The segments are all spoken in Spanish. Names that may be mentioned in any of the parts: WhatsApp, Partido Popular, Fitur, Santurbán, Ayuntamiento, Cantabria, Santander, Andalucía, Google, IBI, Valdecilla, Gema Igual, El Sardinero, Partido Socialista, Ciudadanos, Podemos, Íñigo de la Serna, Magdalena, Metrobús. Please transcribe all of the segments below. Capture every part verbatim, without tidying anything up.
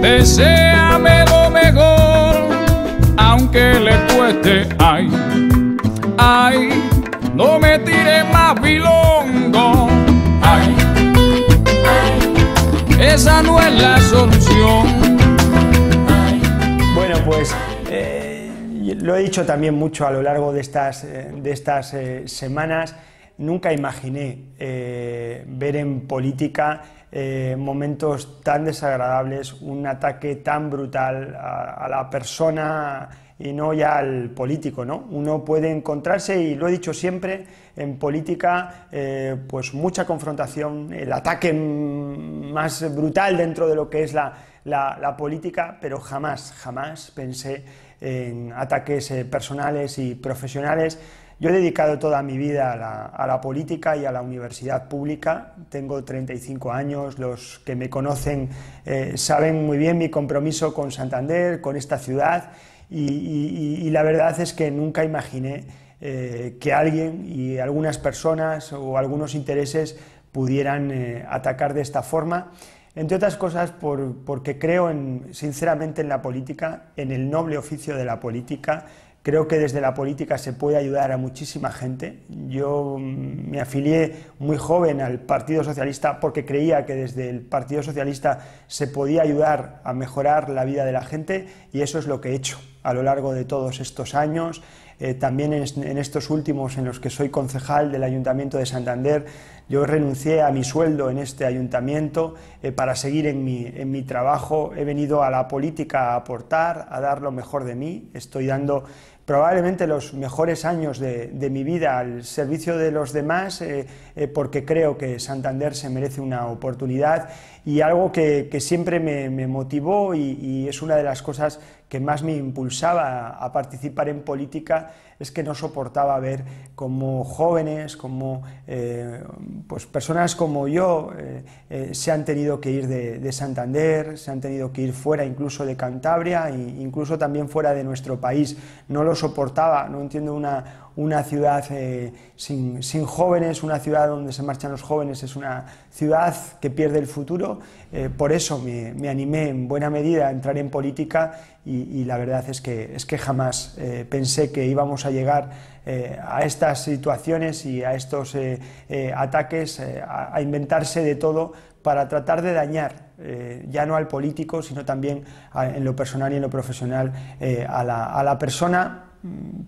Deséame lo mejor, aunque le cueste. Ay, ay, no me tires más bilongo. Ay, ay, esa no es la solución. Ay. Bueno, pues eh, lo he dicho también mucho a lo largo de estas, eh, de estas eh, semanas. Nunca imaginé eh, ver en política eh, momentos tan desagradables, un ataque tan brutal a, a la persona y no ya al político, ¿no? Uno puede encontrarse, y lo he dicho siempre, en política eh, pues mucha confrontación, el ataque más brutal dentro de lo que es la, la, la política, pero jamás, jamás pensé en ataques eh, personales y profesionales. Yo he dedicado toda mi vida a la, a la política y a la universidad pública. Tengo treinta y cinco años, los que me conocen eh, saben muy bien mi compromiso con Santander, con esta ciudad, y, y, y la verdad es que nunca imaginé eh, que alguien y algunas personas o algunos intereses pudieran eh, atacar de esta forma. Entre otras cosas por, porque creo en, sinceramente en la política, en el noble oficio de la política. Creo que desde la política se puede ayudar a muchísima gente. Yo me afilié muy joven al Partido Socialista porque creía que desde el Partido Socialista se podía ayudar a mejorar la vida de la gente, y eso es lo que he hecho a lo largo de todos estos años. Eh, también en, en estos últimos en los que soy concejal del Ayuntamiento de Santander, yo renuncié a mi sueldo en este ayuntamiento eh, para seguir en mi, en mi trabajo. He venido a la política a aportar, a dar lo mejor de mí. Estoy dando probablemente los mejores años de, de mi vida al servicio de los demás, eh, eh, porque creo que Santander se merece una oportunidad, y algo que, que siempre me, me motivó y, y es una de las cosas que más me impulsaba a, a participar en política, es que no soportaba ver cómo jóvenes, cómo eh, pues personas como yo eh, eh, se han tenido que ir de, de Santander, se han tenido que ir fuera incluso de Cantabria, e incluso también fuera de nuestro país. No lo soportaba, no entiendo una, una ciudad eh, sin, sin jóvenes, una ciudad donde se marchan los jóvenes, es una ciudad que pierde el futuro. Eh, por eso me, me animé en buena medida a entrar en política, y, y la verdad es que, es que jamás eh, pensé que íbamos a llegar eh, a estas situaciones y a estos eh, eh, ataques, eh, a, a inventarse de todo para tratar de dañar. Eh, ya no al político, sino también a, en lo personal y en lo profesional eh, a, la, a la persona.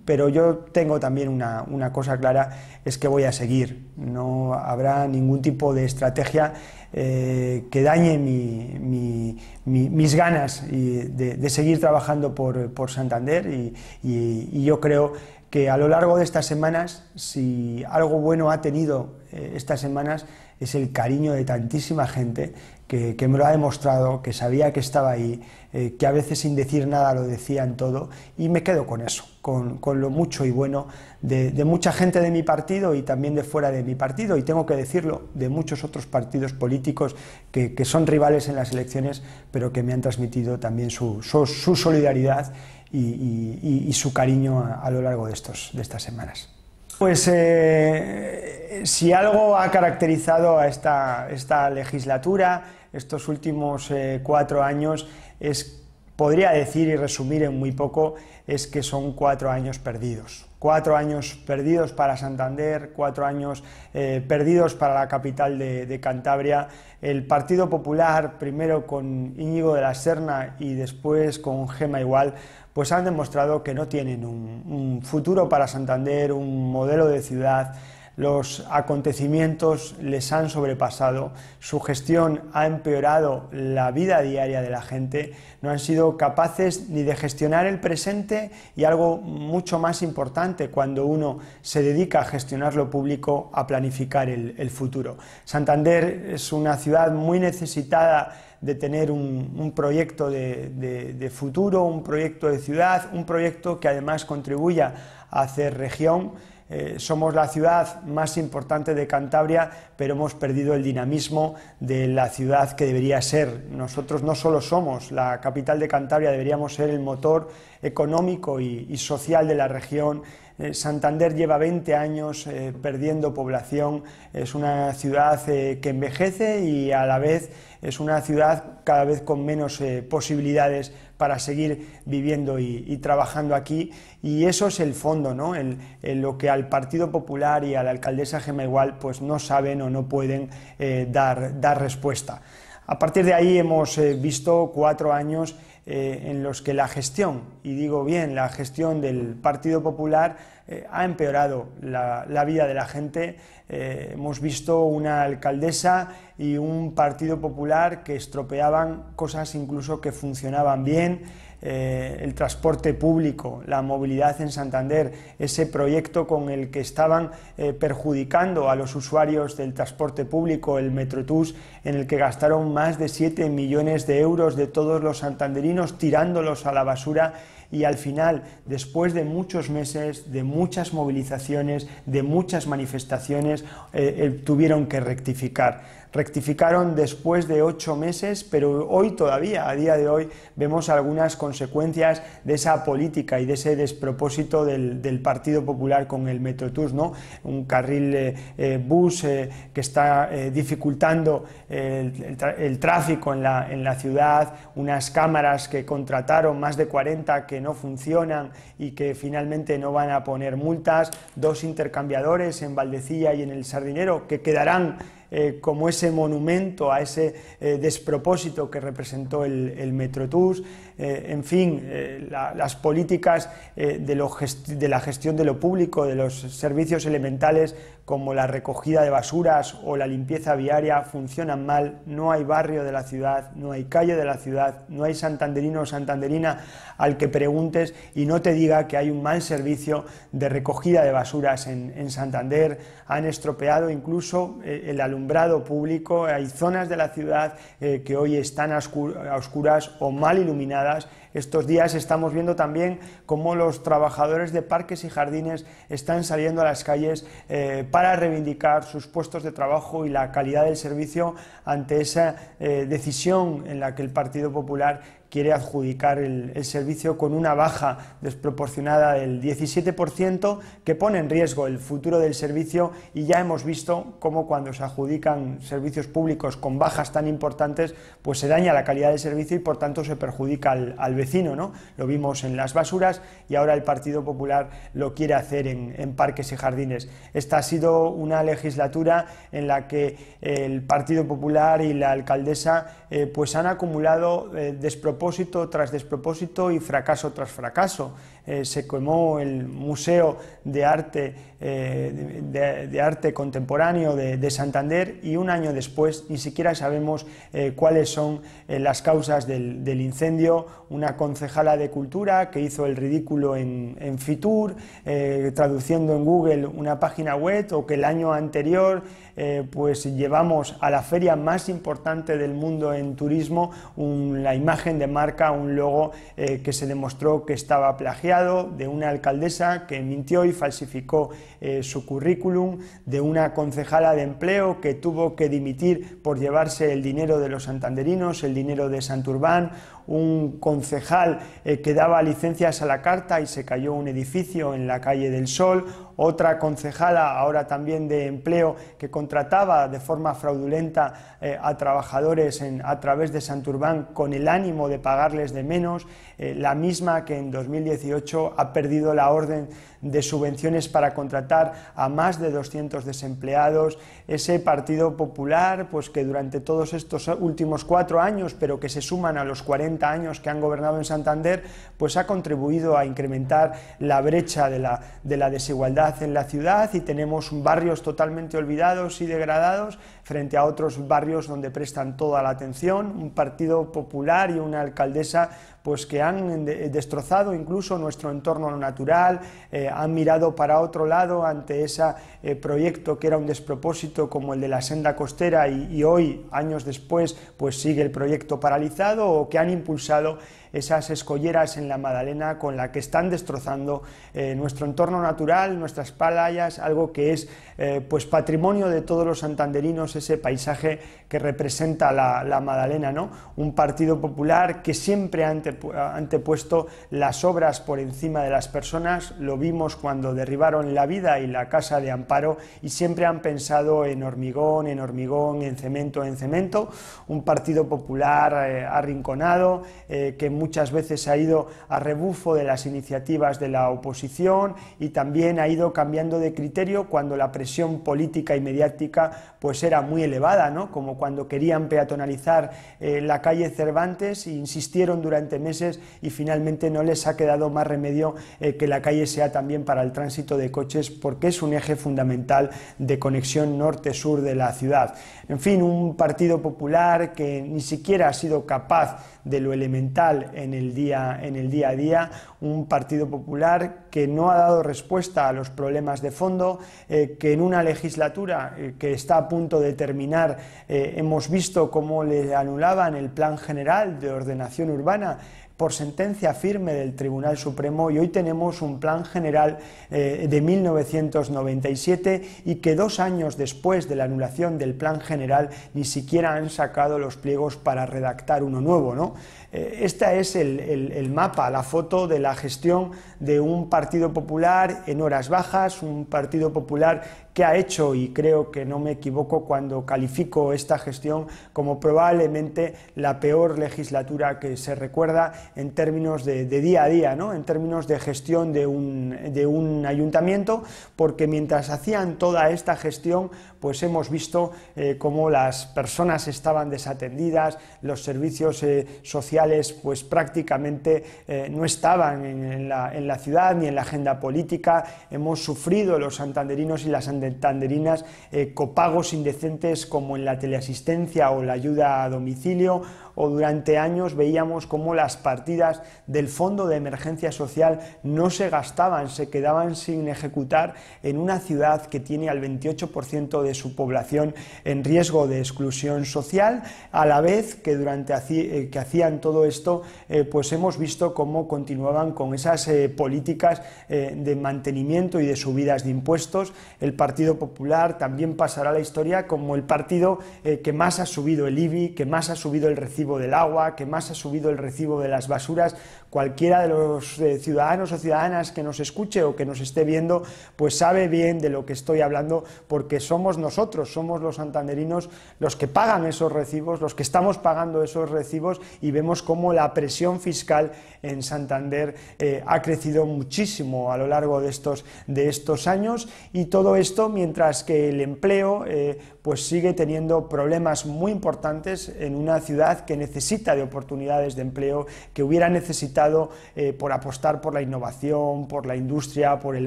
Pero yo tengo también una, una cosa clara, es que voy a seguir. No habrá ningún tipo de estrategia eh, que dañe mi, mi, mi, mis ganas y de, de seguir trabajando por, por Santander, y, y, y yo creo que a lo largo de estas semanas, si algo bueno ha tenido eh, estas semanas, es el cariño de tantísima gente que, que me lo ha demostrado, que sabía que estaba ahí, eh, que a veces sin decir nada lo decían todo, y me quedo con eso, con, con lo mucho y bueno de, de mucha gente de mi partido y también de fuera de mi partido, y tengo que decirlo, de muchos otros partidos políticos que, que son rivales en las elecciones, pero que me han transmitido también su, su, su solidaridad Y, y, y su cariño a, a lo largo de, estos, de estas semanas. Pues eh, si algo ha caracterizado a esta, esta legislatura, estos últimos eh, cuatro años, es, podría decir y resumir en muy poco, es que son cuatro años perdidos. Cuatro años perdidos para Santander, cuatro años eh, perdidos para la capital de, de Cantabria. El Partido Popular, primero con Íñigo de la Serna y después con Gema Igual, pues han demostrado que no tienen un, un futuro para Santander, un modelo de ciudad. Los acontecimientos les han sobrepasado, su gestión ha empeorado la vida diaria de la gente, no han sido capaces ni de gestionar el presente y algo mucho más importante cuando uno se dedica a gestionar lo público, a planificar el, el futuro. Santander es una ciudad muy necesitada de tener un, un proyecto de, de, de futuro, un proyecto de ciudad, un proyecto que además contribuya a hacer región. Eh, somos la ciudad más importante de Cantabria, pero hemos perdido el dinamismo de la ciudad que debería ser. Nosotros no solo somos la capital de Cantabria, deberíamos ser el motor económico y, y social de la región. Eh, Santander lleva veinte años eh, perdiendo población, es una ciudad eh, que envejece y a la vez es una ciudad cada vez con menos eh, posibilidades para seguir viviendo y, y trabajando aquí, y eso es el fondo, ¿no? El, el, lo que al Partido Popular y a la alcaldesa Gema Igual pues no saben o no pueden eh, dar, dar respuesta. A partir de ahí hemos eh, visto cuatro años eh, en los que la gestión, y digo bien, la gestión del Partido Popular eh, ha empeorado la, la vida de la gente. Eh, hemos visto una alcaldesa y un Partido Popular que estropeaban cosas incluso que funcionaban bien. Eh, el transporte público, la movilidad en Santander, ese proyecto con el que estaban eh, perjudicando a los usuarios del transporte público, el Metrobús, en el que gastaron más de siete millones de euros de todos los santanderinos tirándolos a la basura, y al final, después de muchos meses, de muchas movilizaciones, de muchas manifestaciones, eh, eh, tuvieron que rectificar. Rectificaron después de ocho meses, pero hoy todavía, a día de hoy, vemos algunas consecuencias de esa política y de ese despropósito del, del Partido Popular con el Metrobús, ¿no? Un carril eh, eh, bus eh, que está eh, dificultando eh, el, el tráfico en la, en la ciudad, unas cámaras que contrataron, más de cuarenta, que no funcionan y que finalmente no van a poner multas, dos intercambiadores en Valdecilla y en El Sardinero que quedarán Eh, como ese monumento a ese eh, despropósito que representó el, el Metrobús. Eh, en fin, eh, la, las políticas eh, de, lo de la gestión de lo público, de los servicios elementales como la recogida de basuras o la limpieza viaria funcionan mal. No hay barrio de la ciudad, no hay calle de la ciudad, no hay santanderino o santanderina al que preguntes y no te diga que hay un mal servicio de recogida de basuras en, en Santander. Han estropeado incluso eh, el alumbrado público. Hay zonas de la ciudad eh, que hoy están a oscuras o mal iluminadas. Estos días estamos viendo también cómo los trabajadores de parques y jardines están saliendo a las calles eh, para reivindicar sus puestos de trabajo y la calidad del servicio ante esa eh, decisión en la que el Partido Popular quiere adjudicar el, el servicio con una baja desproporcionada del diecisiete por ciento que pone en riesgo el futuro del servicio, y ya hemos visto cómo cuando se adjudican servicios públicos con bajas tan importantes pues se daña la calidad del servicio y por tanto se perjudica al, al vecino, ¿no? Lo vimos en las basuras y ahora el Partido Popular lo quiere hacer en, en parques y jardines. Esta ha sido una legislatura en la que el Partido Popular y la alcaldesa eh, pues han acumulado eh, despropósitos despropósito tras despropósito y fracaso tras fracaso. Eh, se quemó el Museo de Arte, eh, de, de Arte Contemporáneo de, de Santander, y un año después ni siquiera sabemos eh, cuáles son eh, las causas del, del incendio. Una concejala de Cultura que hizo el ridículo en, en Fitur, eh, traduciendo en Google una página web, o que el año anterior eh, pues llevamos a la feria más importante del mundo en turismo un, la imagen de marca, un logo eh, que se demostró que estaba plagiado, de una alcaldesa que mintió y falsificó eh, su currículum, de una concejala de empleo que tuvo que dimitir por llevarse el dinero de los santanderinos, el dinero de Santurbán, un concejal eh, que daba licencias a la carta y se cayó un edificio en la calle del Sol, otra concejala ahora también de empleo que contrataba de forma fraudulenta eh, a trabajadores en, a través de Santurbán con el ánimo de pagarles de menos, eh, la misma que en dos mil dieciocho ha perdido la orden de subvenciones para contratar a más de doscientos desempleados. Ese Partido Popular pues que durante todos estos últimos cuatro años, pero que se suman a los cuarenta años que han gobernado en Santander, pues ha contribuido a incrementar la brecha de la, de la desigualdad en la ciudad, y tenemos barrios totalmente olvidados y degradados frente a otros barrios donde prestan toda la atención. Un Partido Popular y una alcaldesa pues que han de- destrozado incluso nuestro entorno natural, eh, han mirado para otro lado ante ese eh, proyecto que era un despropósito como el de la senda costera, y, y hoy, años después, pues sigue el proyecto paralizado, o que han impulsado esas escolleras en la Magdalena con la que están destrozando eh, nuestro entorno natural, nuestras playas, algo que es eh, pues patrimonio de todos los santanderinos Ciudadanos ese paisaje que representa la, la Magdalena, ¿no? Un Partido Popular que siempre ha antepu- antepuesto las obras por encima de las personas. Lo vimos cuando derribaron la vida y la casa de Amparo, y siempre han pensado en hormigón, en hormigón, en cemento, en cemento. Un Partido Popular eh, arrinconado, eh, que muchas veces ha ido a rebufo de las iniciativas de la oposición, y también ha ido cambiando de criterio cuando la presión política y mediática pues era muy elevada, ¿no? Como cuando querían peatonalizar eh, la calle Cervantes, e insistieron durante meses y finalmente no les ha quedado más remedio eh, que la calle sea también para el tránsito de coches, porque es un eje fundamental de conexión norte-sur de la ciudad. En fin, un Partido Popular que ni siquiera ha sido capaz de lo elemental en el día, en el día a día, un Partido Popular que no ha dado respuesta a los problemas de fondo, eh, que en una legislatura eh, que está a punto de terminar eh, hemos visto cómo le anulaban el Plan General de Ordenación Urbana por sentencia firme del Tribunal Supremo, y hoy tenemos un Plan General eh, de mil novecientos noventa y siete, y que dos años después de la anulación del Plan General ni siquiera han sacado los pliegos para redactar uno nuevo, ¿no? Eh, este es el, el, el mapa, la foto de la gestión de un Partido Popular en horas bajas, un Partido Popular que ha hecho, y creo que no me equivoco cuando califico esta gestión como probablemente la peor legislatura que se recuerda en términos de, de día a día, ¿no? En términos de gestión de un, de un ayuntamiento, porque mientras hacían toda esta gestión, pues hemos visto eh, cómo las personas estaban desatendidas, los servicios eh, sociales pues prácticamente eh, no estaban en, en, la, en la ciudad ni en la agenda política. Hemos sufrido los santanderinos y las santanderinas eh, copagos indecentes como en la teleasistencia o la ayuda a domicilio, o durante años veíamos cómo las partidas del Fondo de Emergencia Social no se gastaban, se quedaban sin ejecutar en una ciudad que tiene al veintiocho por ciento de su población en riesgo de exclusión social, a la vez que durante eh, que hacían todo esto, eh, pues hemos visto cómo continuaban con esas eh, políticas eh, de mantenimiento y de subidas de impuestos. El Partido Popular también pasará a la historia como el partido eh, que más ha subido el I B I, que más ha subido el recibo del agua, que más ha subido el recibo de las basuras. Cualquiera de los eh, ciudadanos o ciudadanas que nos escuche o que nos esté viendo, pues sabe bien de lo que estoy hablando, porque somos nosotros, somos los santanderinos los que pagan esos recibos, los que estamos pagando esos recibos, y vemos cómo la presión fiscal en Santander eh, ha crecido muchísimo a lo largo de estos, de estos años, y todo esto mientras que el empleo eh, pues sigue teniendo problemas muy importantes en una ciudad que que necesita de oportunidades de empleo, que hubiera necesitado eh, por apostar por la innovación, por la industria, por el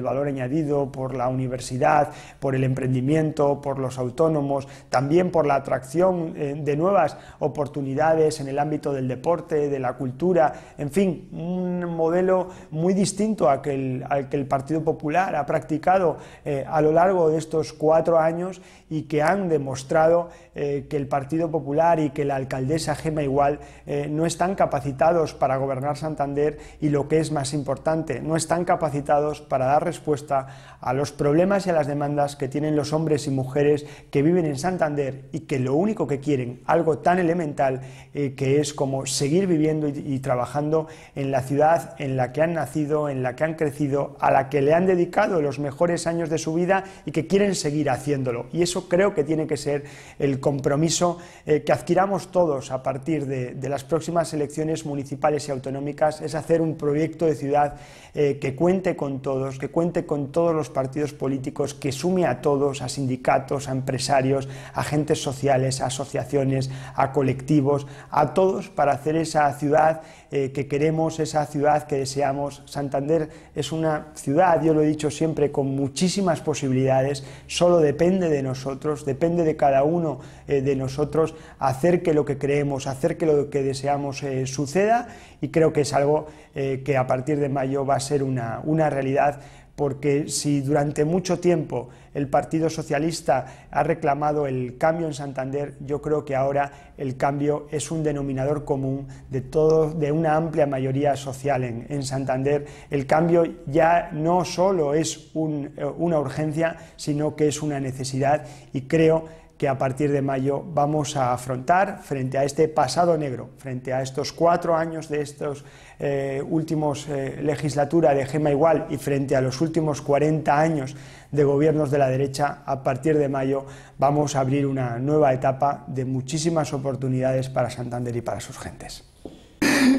valor añadido, por la universidad, por el emprendimiento, por los autónomos, también por la atracción eh, de nuevas oportunidades en el ámbito del deporte, de la cultura, en fin, un modelo muy distinto a que el, al que el Partido Popular ha practicado eh, a lo largo de estos cuatro años, y que han demostrado eh, que el Partido Popular y que la alcaldesa Gema Igual eh, no están capacitados para gobernar Santander, y lo que es más importante, no están capacitados para dar respuesta a los problemas y a las demandas que tienen los hombres y mujeres que viven en Santander, y que lo único que quieren, algo tan elemental eh, que es como seguir viviendo y, y trabajando en la ciudad en la que han nacido, en la que han crecido, a la que le han dedicado los mejores años de su vida, y que quieren seguir haciéndolo. Y eso creo que tiene que ser el compromiso eh, que adquiramos todos a partir de, de las próximas elecciones municipales y autonómicas, es hacer un proyecto de ciudad eh, que cuente con todos, que cuente con todos los partidos políticos, que sume a todos, a sindicatos, a empresarios, a agentes sociales, a asociaciones, a colectivos, a todos, para hacer esa ciudad eh, que queremos, esa ciudad que deseamos. Santander es una ciudad, yo lo he dicho siempre, con muchísimas posibilidades, solo depende de nosotros, depende de cada uno eh, de nosotros hacer que lo que creemos, hacer que lo que deseamos eh, suceda, y creo que es algo eh, que a partir de mayo va a ser una, una realidad, porque si durante mucho tiempo el Partido Socialista ha reclamado el cambio en Santander, yo creo que ahora el cambio es un denominador común de, todo, de una amplia mayoría social en, en Santander. El cambio ya no solo es un, una urgencia, sino que es una necesidad, y creo que a partir de mayo vamos a afrontar frente a este pasado negro, frente a estos cuatro años de estos eh, últimos eh, legislatura de Gema Igual y frente a los últimos cuarenta años de gobiernos de la derecha. A partir de mayo vamos a abrir una nueva etapa de muchísimas oportunidades para Santander y para sus gentes.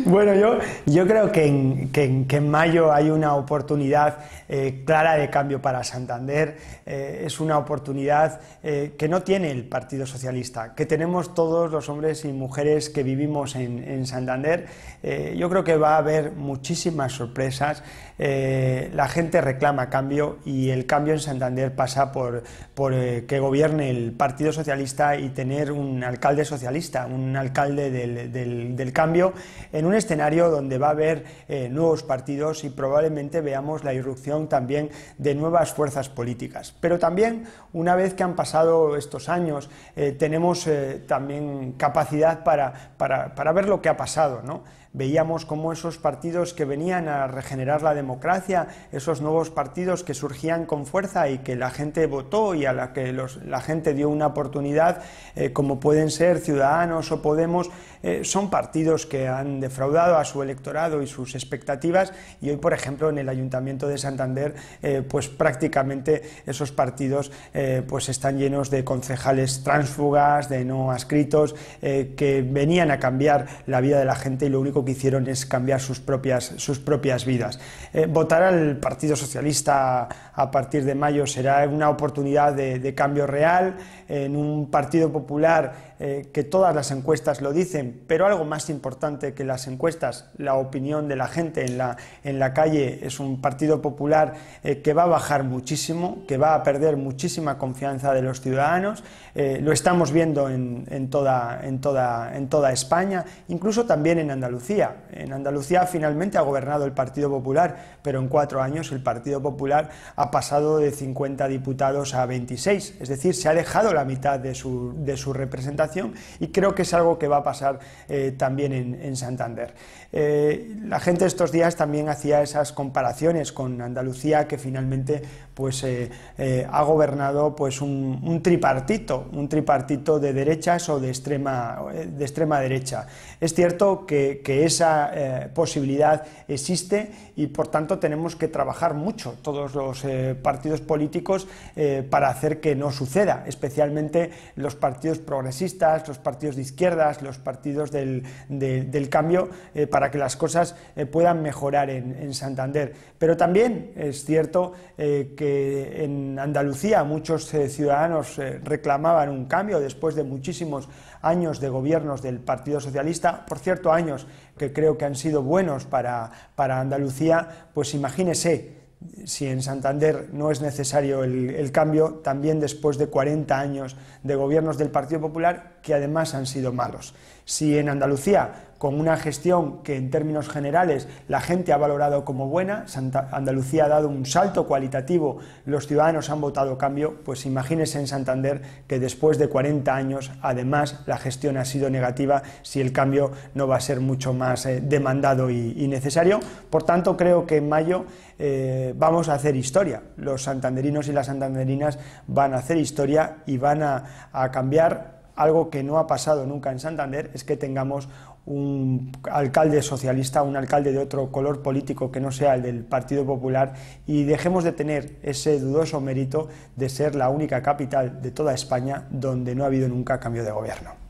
Bueno, yo, yo creo que en, que, en, que en mayo hay una oportunidad eh, clara de cambio para Santander. Eh, es una oportunidad eh, que no tiene el Partido Socialista, que tenemos todos los hombres y mujeres que vivimos en, en Santander. Eh, yo creo que va a haber muchísimas sorpresas. Eh, la gente reclama cambio y el cambio en Santander pasa por, por eh, que gobierne el Partido Socialista y tener un alcalde socialista, un alcalde del, del, del cambio, en un escenario donde va a haber eh, nuevos partidos y probablemente veamos la irrupción también de nuevas fuerzas políticas. Pero también, una vez que han pasado estos años, eh, tenemos eh, también capacidad para, para, para ver lo que ha pasado, ¿no? Veíamos cómo esos partidos que venían a regenerar la democracia, esos nuevos partidos que surgían con fuerza y que la gente votó y a la que los, la gente dio una oportunidad, eh, como pueden ser Ciudadanos o Podemos, eh, son partidos que han defraudado a su electorado y sus expectativas, y hoy, por ejemplo, en el Ayuntamiento de Santander, eh, pues prácticamente esos partidos eh, pues están llenos de concejales tránsfugas, de no adscritos, eh, que venían a cambiar la vida de la gente y lo único que hicieron es cambiar sus propias, sus propias vidas. Eh, votar al Partido Socialista a partir de mayo será una oportunidad de, de cambio real en un Partido Popular eh, que todas las encuestas lo dicen, pero algo más importante que las encuestas, la opinión de la gente en la, en la calle. Es un Partido Popular eh, que va a bajar muchísimo, que va a perder muchísima confianza de los ciudadanos. Eh, lo estamos viendo en, en, toda, en, toda, en toda España, incluso también en Andalucía. En Andalucía finalmente ha gobernado el Partido Popular, pero en cuatro años el Partido Popular ha pasado de cincuenta diputados a veintiséis, es decir, se ha dejado la mitad de su, de su representación, y creo que es algo que va a pasar eh, también en, en Santander. Eh, la gente estos días también hacía esas comparaciones con Andalucía, que finalmente pues, eh, eh, ha gobernado pues, un, un tripartito, un tripartito de derechas o de extrema, de extrema derecha. Es cierto que que esa eh, posibilidad existe y por tanto tenemos que trabajar mucho todos los eh, partidos políticos eh, para hacer que no suceda, especialmente los partidos progresistas, los partidos de izquierdas, los partidos del, de, del cambio, eh, para que las cosas eh, puedan mejorar en, en Santander. Pero también es cierto eh, que en Andalucía muchos eh, ciudadanos eh, reclamaban un cambio después de muchísimos años de gobiernos del Partido Socialista, por cierto, años que creo que han sido buenos para, para Andalucía. Pues imagínese si en Santander no es necesario el, el cambio, también después de cuarenta años de gobiernos del Partido Popular, que además han sido malos. Si en Andalucía, con una gestión que en términos generales la gente ha valorado como buena, Santa Andalucía ha dado un salto cualitativo, los ciudadanos han votado cambio, pues imagínense en Santander, que después de cuarenta años además la gestión ha sido negativa, si el cambio no va a ser mucho más eh, demandado y, y necesario. Por tanto, creo que en mayo eh, vamos a hacer historia, los santanderinos y las santanderinas van a hacer historia y van a, a cambiar algo que no ha pasado nunca en Santander, es que tengamos un alcalde socialista, un alcalde de otro color político que no sea el del Partido Popular, y dejemos de tener ese dudoso mérito de ser la única capital de toda España donde no ha habido nunca cambio de gobierno.